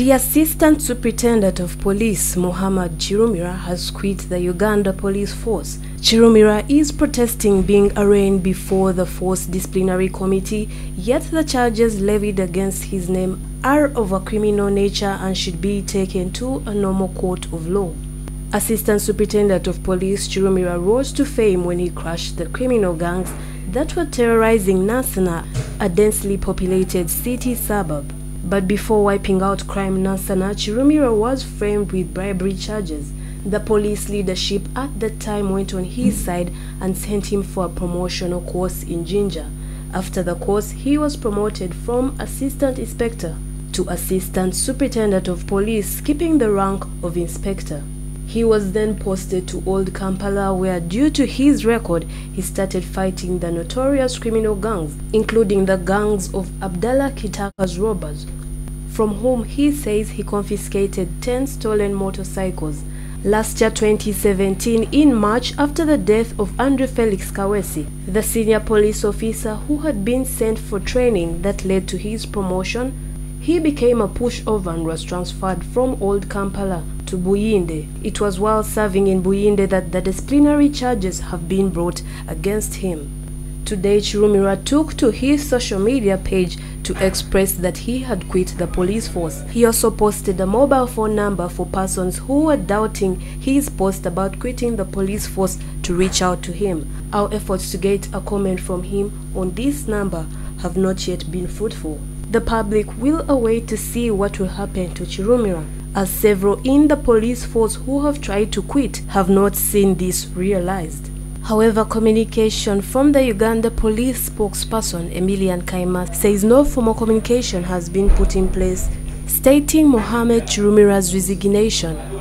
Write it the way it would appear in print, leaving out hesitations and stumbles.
The Assistant Superintendent of Police, Muhammad Kirumira, has quit the Uganda Police Force. Kirumira is protesting being arraigned before the force disciplinary committee, yet the charges levied against his name are of a criminal nature and should be taken to a normal court of law. Assistant Superintendent of Police Kirumira rose to fame when he crushed the criminal gangs that were terrorizing Nasana, a densely populated city suburb. But before wiping out crime Nasana, Kirumira was framed with bribery charges. The police leadership at that time went on his side and sent him for a promotional course in Jinja. After the course, he was promoted from assistant inspector to assistant superintendent of police, skipping the rank of inspector. He was then posted to Old Kampala, where due to his record, he started fighting the notorious criminal gangs, including the gangs of Abdallah Kitaka's robbers, from whom he says he confiscated 10 stolen motorcycles. Last year, 2017, in March, after the death of Andrew Felix Kawesi, the senior police officer who had been sent for training that led to his promotion, he became a pushover and was transferred from Old Kampala to Buyende. It was while serving in Buyende that the disciplinary charges have been brought against him. Today, Kirumira took to his social media page to express that he had quit the police force. He also posted a mobile phone number for persons who were doubting his post about quitting the police force to reach out to him. Our efforts to get a comment from him on this number have not yet been fruitful. The public will await to see what will happen to Kirumira, as several in the police force who have tried to quit have not seen this realized. However, communication from the Uganda Police spokesperson Emilian Kaima says no formal communication has been put in place stating Muhammad Kirumira's resignation.